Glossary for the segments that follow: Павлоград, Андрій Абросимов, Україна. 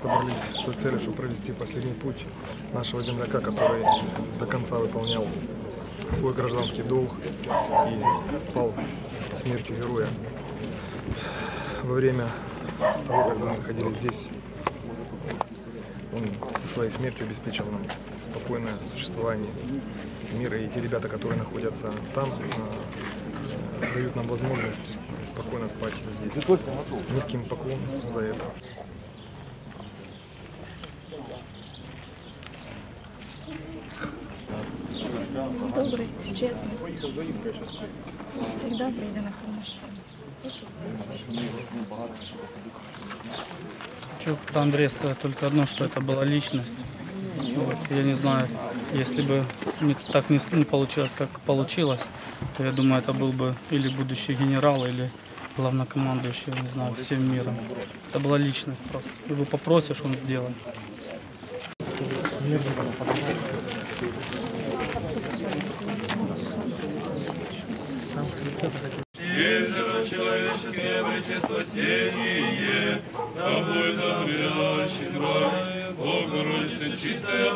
Собрались с целью, чтобы провести последний путь нашего земляка, который до конца выполнял свой гражданский долг и пал смертью героя. Во время того, когда мы находились здесь, он со своей смертью обеспечил нам спокойное существование мира. И те ребята, которые находятся там, дают нам возможность спокойно спать здесь. Низкий им поклон за это. Добрый, честный. Всегда приеду на помощь. Хочу про Андрея сказать только одно, что это была личность. Вот, я не знаю, если бы так не получилось, как получилось, то я думаю, это был бы или будущий генерал, или главнокомандующий, не знаю, всем миром. Это была личность просто. Его попросишь, он сделает. Вечером человеческое обрети спасение, тобой добрящий рай, Богородица чистая.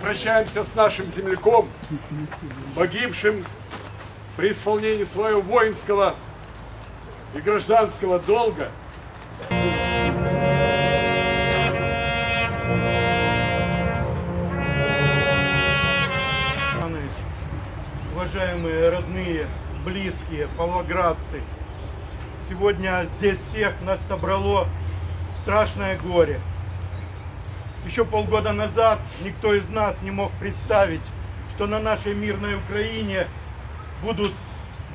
Прощаемся с нашим земляком, погибшим при исполнении своего воинского и гражданского долга. Уважаемые родные, близкие, павлоградцы, сегодня здесь всех нас собрало страшное горе. Еще полгода назад никто из нас не мог представить, что на нашей мирной Украине будут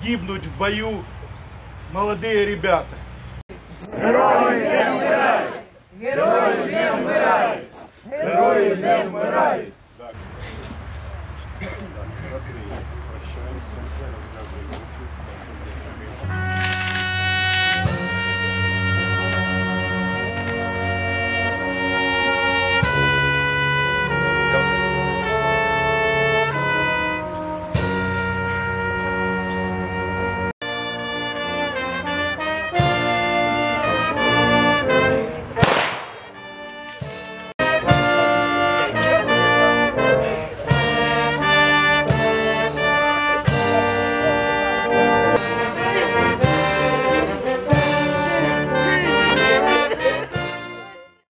гибнуть в бою молодые ребята. Герои не умирают! Герои не умирают! Герои не умирают!